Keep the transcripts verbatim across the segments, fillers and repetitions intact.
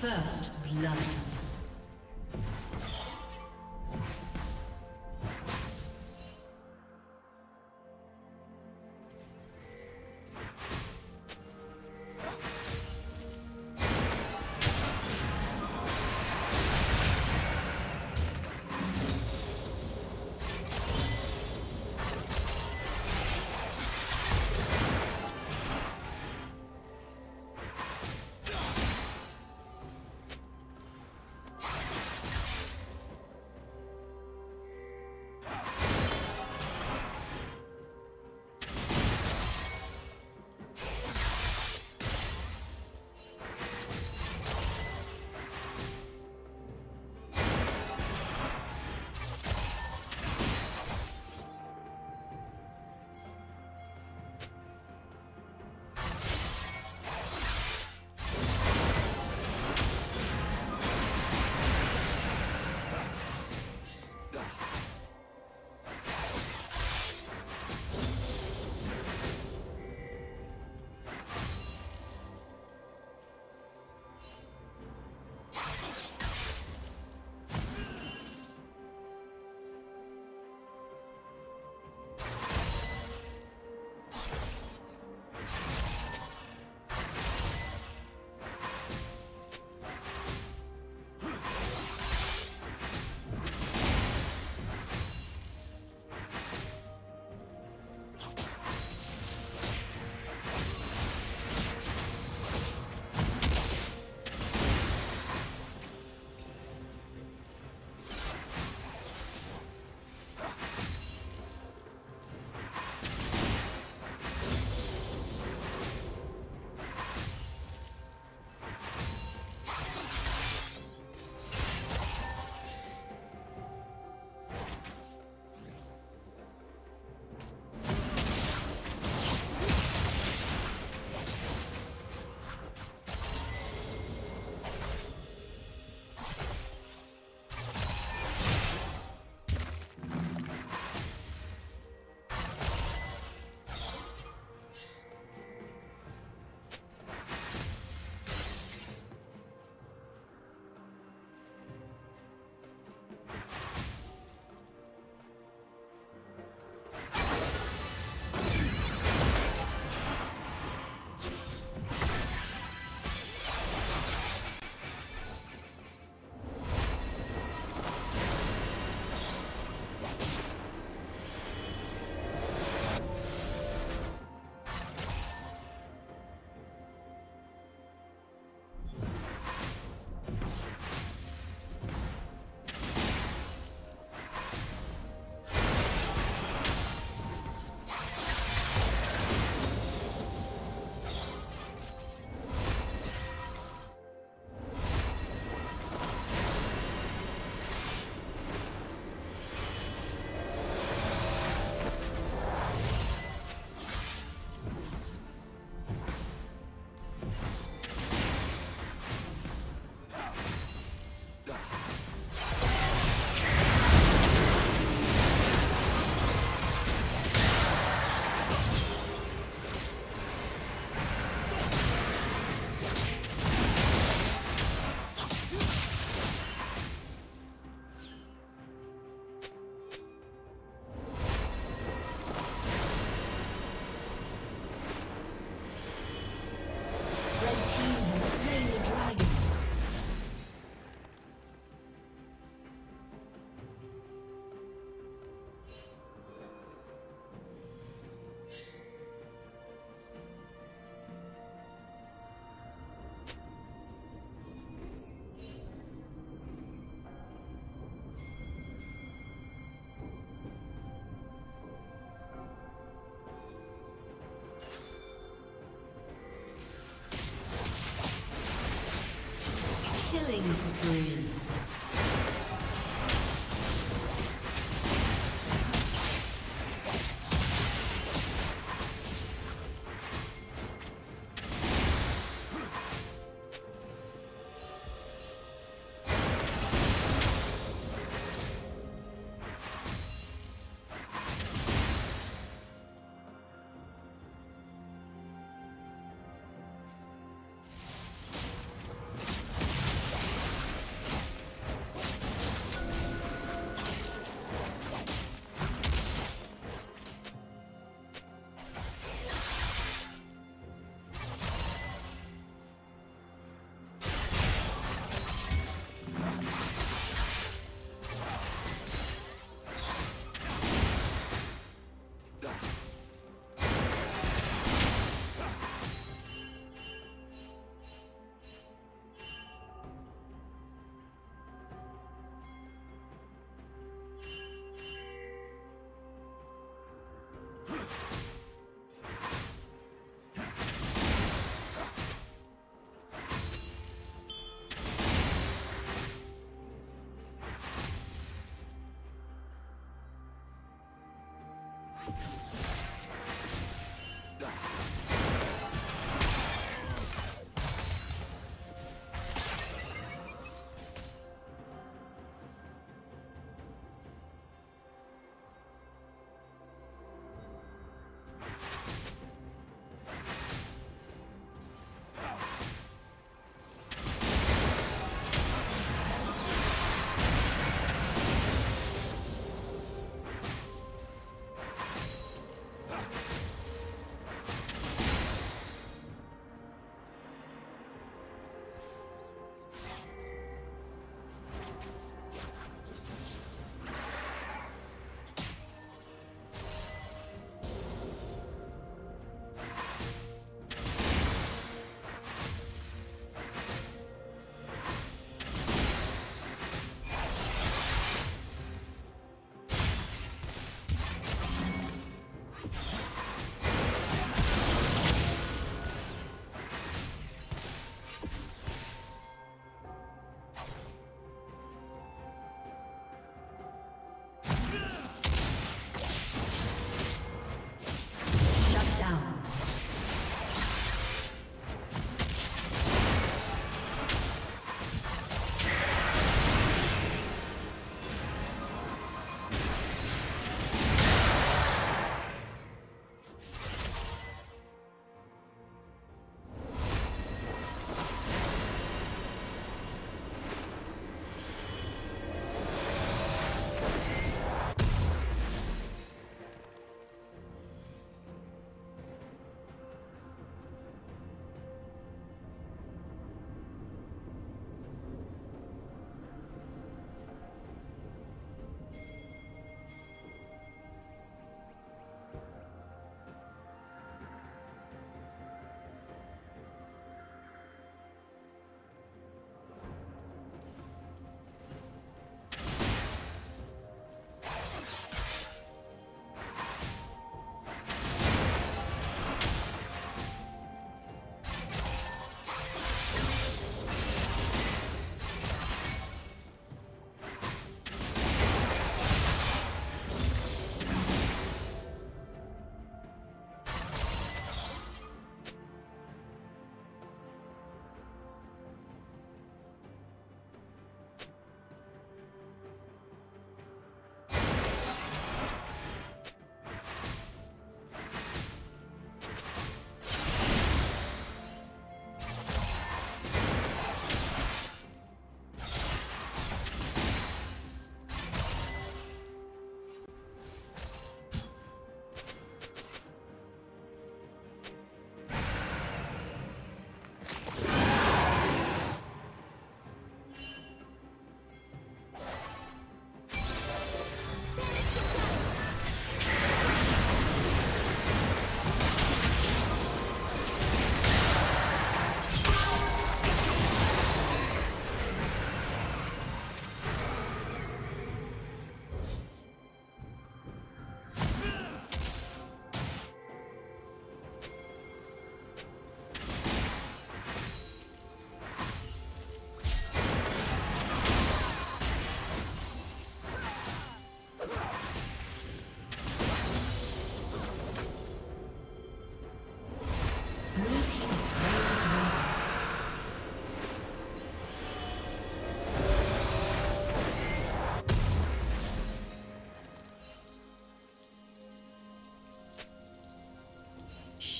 First blood. Killing spree.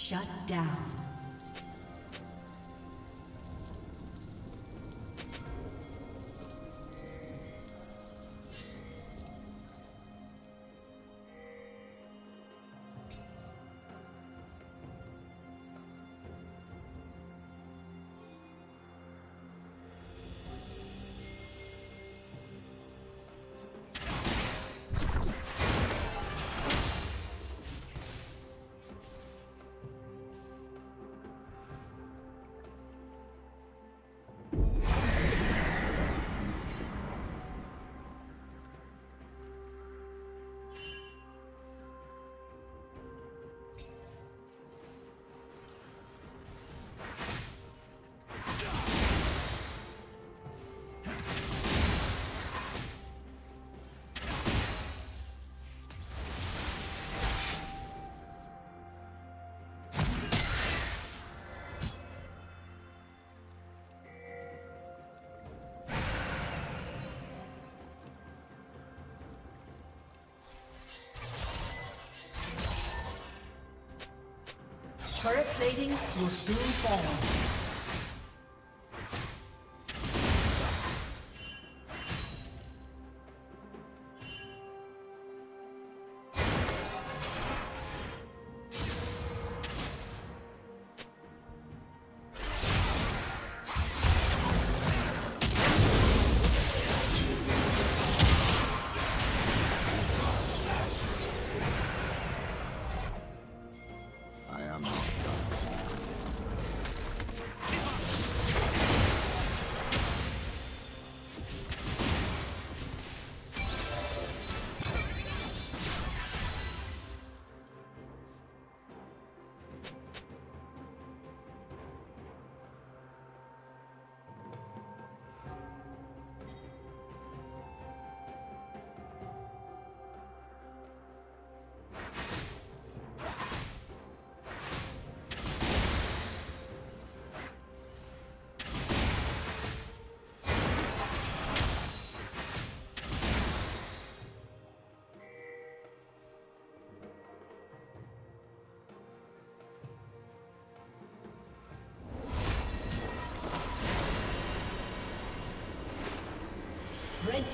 Shut down. Turret plating will soon fall. Red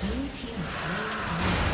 Blue team slain.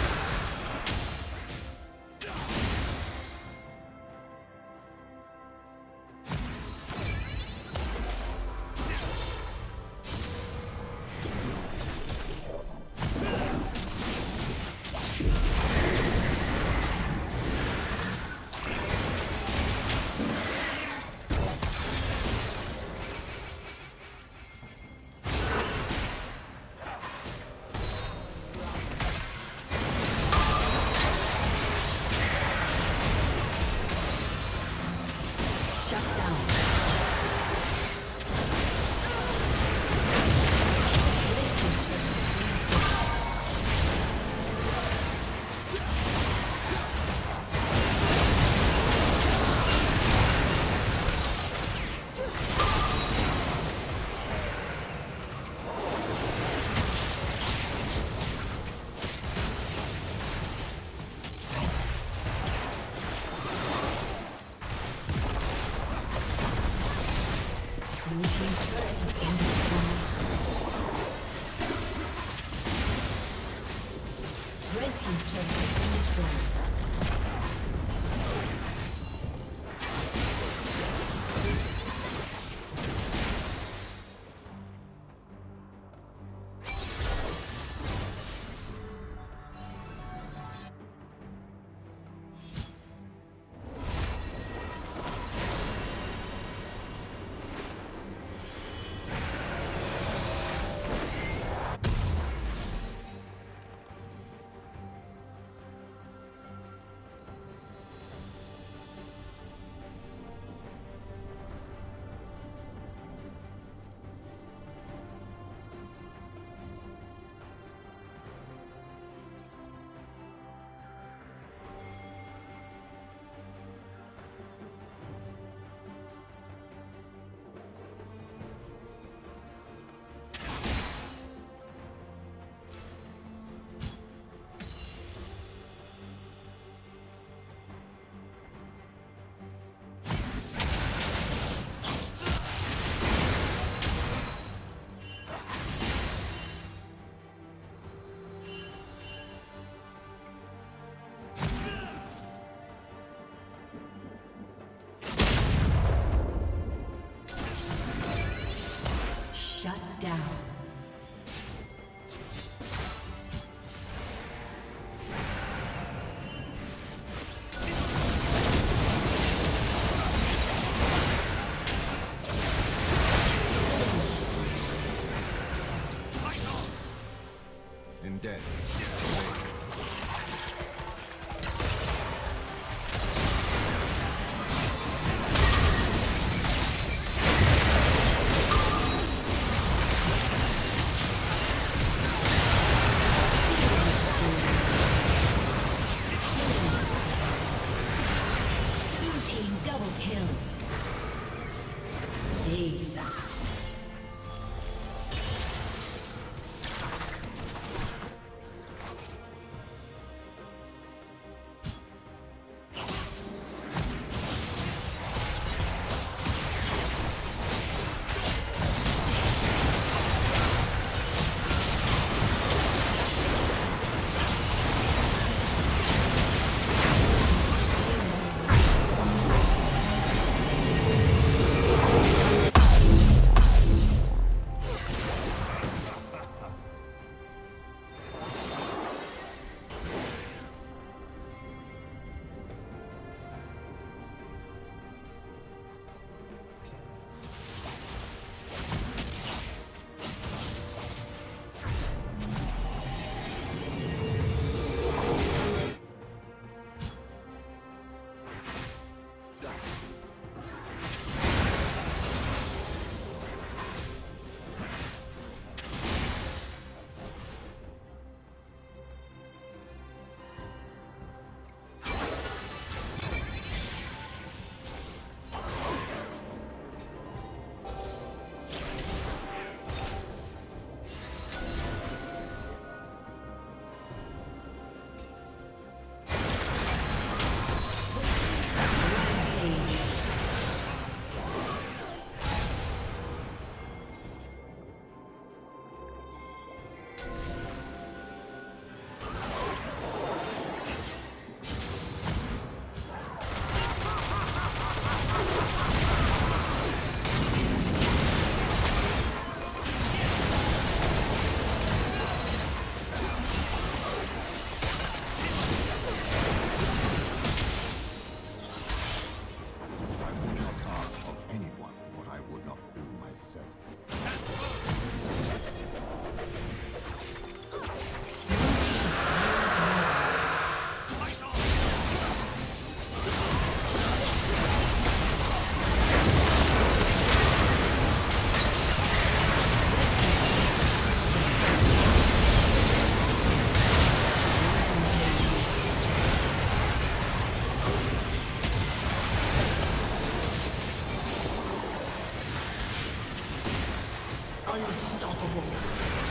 Unstoppable.